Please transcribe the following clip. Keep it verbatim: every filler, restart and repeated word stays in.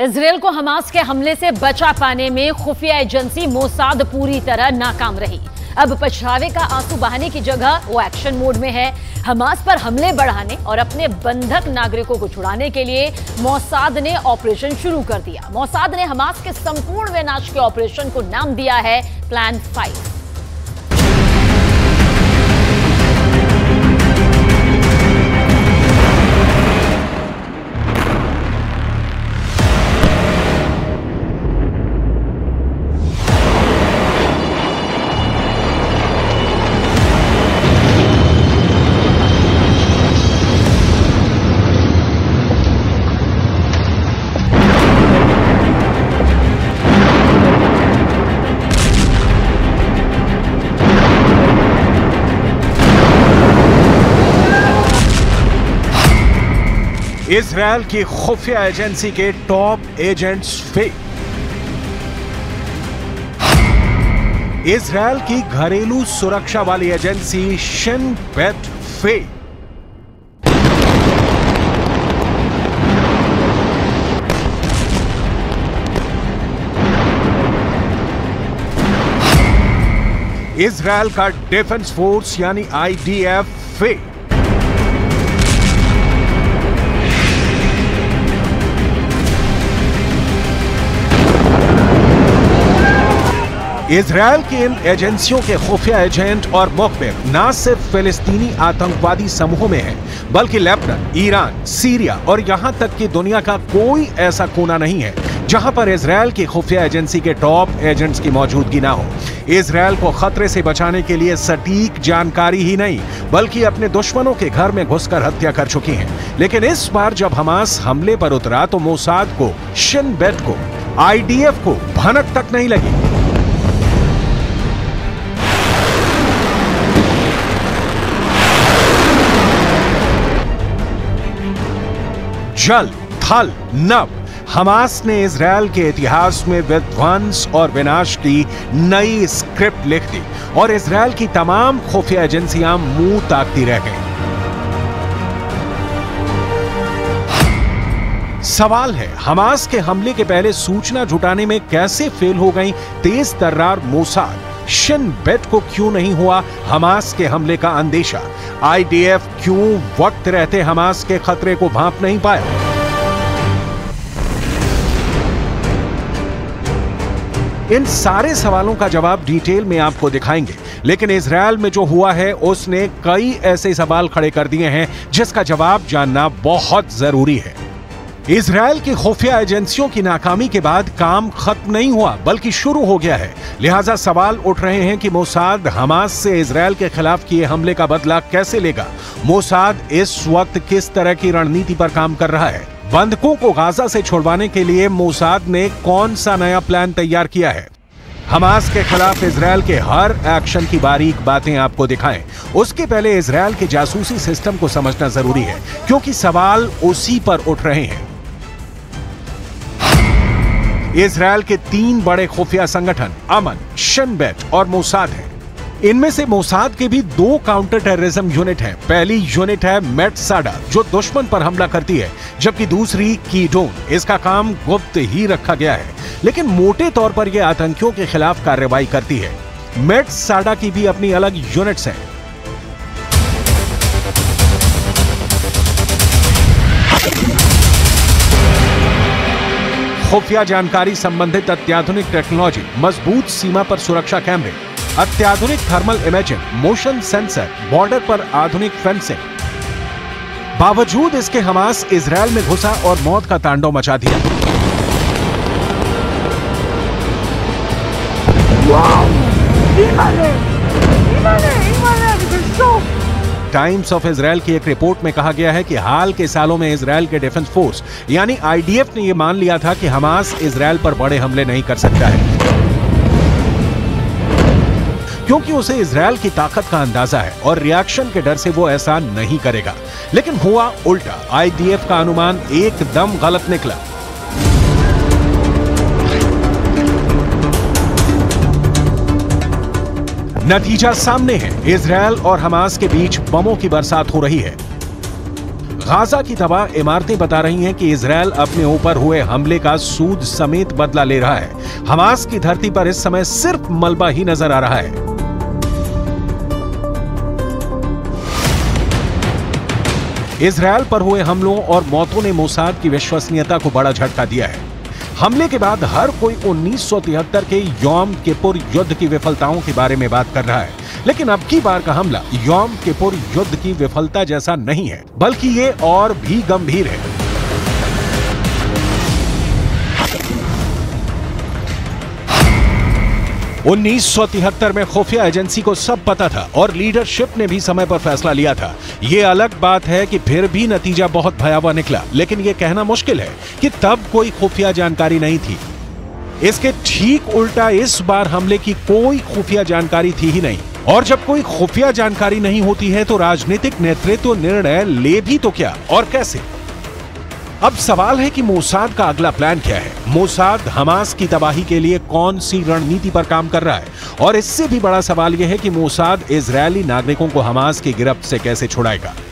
Israel को Hamas के हमले से बचा पाने में खुफिया एजेंसी मोसाद पूरी तरह नाकाम रही। अब पछतावे का आंसू बहाने की जगह वो एक्शन मोड में है। हमास पर हमले बढ़ाने और अपने बंधक नागरिकों को छुड़ाने के लिए मोसाद ने ऑपरेशन शुरू कर दिया। मोसाद ने हमास के संपूर्ण विनाश के ऑपरेशन को नाम दिया है प्लान फाइव। इजरायल की खुफिया एजेंसी के टॉप एजेंट्स फेक। इजरायल की घरेलू सुरक्षा वाली agency Shin Bet fake. Israel का डिफेंस फोर्स यानी I D F fake. Israel की इन एजेंसियों के खुफिया एजेंट और मुखबिर न सिर्फ फिलिस्तीनी आतंकवादी समूहों में हैं, बल्कि लेबनान, ईरान, सीरिया और यहाँ तक कि दुनिया का कोई ऐसा कोना नहीं है जहाँ पर इजरायल की खुफिया एजेंसी के टॉप एजेंट्स की मौजूदगी ना हो। इजरायल को खतरे से बचाने के लिए सटीक जानकारी ही नहीं बल्कि अपने दुश्मनों के घर में घुसकर हत्या कर चुकी है। लेकिन इस बार जब हमास हमले पर उतरा तो मोसाद को, शिन बेट को, आई डी एफ को भनक तक नहीं लगी। जल, थल, नभ हमास ने इजरायल के इतिहास में विध्वंस और विनाश की नई स्क्रिप्ट लिख दी और इजरायल की तमाम खुफिया एजेंसियां मुंह ताकती रह गईं। सवाल है, हमास के हमले के पहले सूचना जुटाने में कैसे फेल हो गई तेज तर्रार मोसाद? शिन बेट को क्यों नहीं हुआ हमास के हमले का अंदेशा? आई डी एफ क्यों वक्त रहते हमास के खतरे को भांप नहीं पाया? इन सारे सवालों का जवाब डिटेल में आपको दिखाएंगे, लेकिन इजरायल में जो हुआ है उसने कई ऐसे सवाल खड़े कर दिए हैं जिसका जवाब जानना बहुत जरूरी है। इजरायल की खुफिया एजेंसियों की नाकामी के बाद काम खत्म नहीं हुआ बल्कि शुरू हो गया है। लिहाजा सवाल उठ रहे हैं कि मोसाद हमास से इजरायल के खिलाफ किए हमले का बदला कैसे लेगा। मोसाद इस वक्त किस तरह की रणनीति पर काम कर रहा है? बंधकों को गाजा से छुड़वाने के लिए मोसाद ने कौन सा नया प्लान तैयार किया है? हमास के खिलाफ इजरायल के हर एक्शन की बारीक बातें आपको दिखाएं। उसके पहले इजरायल के जासूसी सिस्टम को समझना जरूरी है क्योंकि सवाल उसी पर उठ रहे हैं। इजरायल के तीन बड़े खुफिया संगठन अमन, शिन बेट और मोसाद हैं। इनमें से मोसाद के भी दो काउंटर टेररिज्म यूनिट हैं। पहली यूनिट है मेट्साडा जो दुश्मन पर हमला करती है, जबकि दूसरी कीडोन, इसका काम गुप्त ही रखा गया है लेकिन मोटे तौर पर यह आतंकियों के खिलाफ कार्रवाई करती है। मेट्साडा की भी अपनी अलग यूनिट्स हैं। खुफिया जानकारी संबंधित अत्याधुनिक टेक्नोलॉजी, मजबूत सीमा पर सुरक्षा कैमरे, अत्याधुनिक thermal imaging, motion sensor, border पर आधुनिक फेंसिंग। बावजूद इसके हमास इजरायल में घुसा और मौत का तांडव मचा दिया। टाइम्स ऑफ इजरायल की एक रिपोर्ट में कहा गया है कि हाल के सालों में इजरायल के डिफेंस फोर्स यानी आई डी एफ ने यह मान लिया था कि हमास इजरायल पर बड़े हमले नहीं कर सकता है क्योंकि उसे इजरायल की ताकत का अंदाजा है और रिएक्शन के डर से वो ऐसा नहीं करेगा। लेकिन हुआ उल्टा, आई डी एफ का अनुमान एकदम गलत निकला। नतीजा सामने है, इजरायल और हमास के बीच बमों की बरसात हो रही है। गाजा की तबाह इमारतें बता रही हैं कि इजरायल अपने ऊपर हुए हमले का सूद समेत बदला ले रहा है। हमास की धरती पर इस समय सिर्फ मलबा ही नजर आ रहा है। इजरायल पर हुए हमलों और मौतों ने मोसाद की विश्वसनीयता को बड़ा झटका दिया है। हमले के बाद हर कोई उन्नीस सौ तिहत्तर के योम किप्पुर युद्ध की विफलताओं के बारे में बात कर रहा है, लेकिन अब की बार का हमला योम किप्पुर युद्ध की विफलता जैसा नहीं है, बल्कि ये और भी गंभीर है। उन्नीस सौ तिहत्तर में खुफिया एजेंसी को सब पता था और लीडरशिप ने भी समय पर फैसला लिया था। ये अलग बात है कि फिर भी नतीजा बहुत भयावह निकला, लेकिन ये कहना मुश्किल है कि तब कोई खुफिया जानकारी नहीं थी। इसके ठीक उल्टा इस बार हमले की कोई खुफिया जानकारी थी ही नहीं, और जब कोई खुफिया जानकारी नहीं होती है तो राजनीतिक नेतृत्व निर्णय ले भी तो क्या और कैसे। अब सवाल है कि मोसाद का अगला प्लान क्या है। मोसाद हमास की तबाही के लिए कौन सी रणनीति पर काम कर रहा है, और इससे भी बड़ा सवाल यह है कि मोसाद इजरायली नागरिकों को हमास की गिरफ्त से कैसे छुड़ाएगा।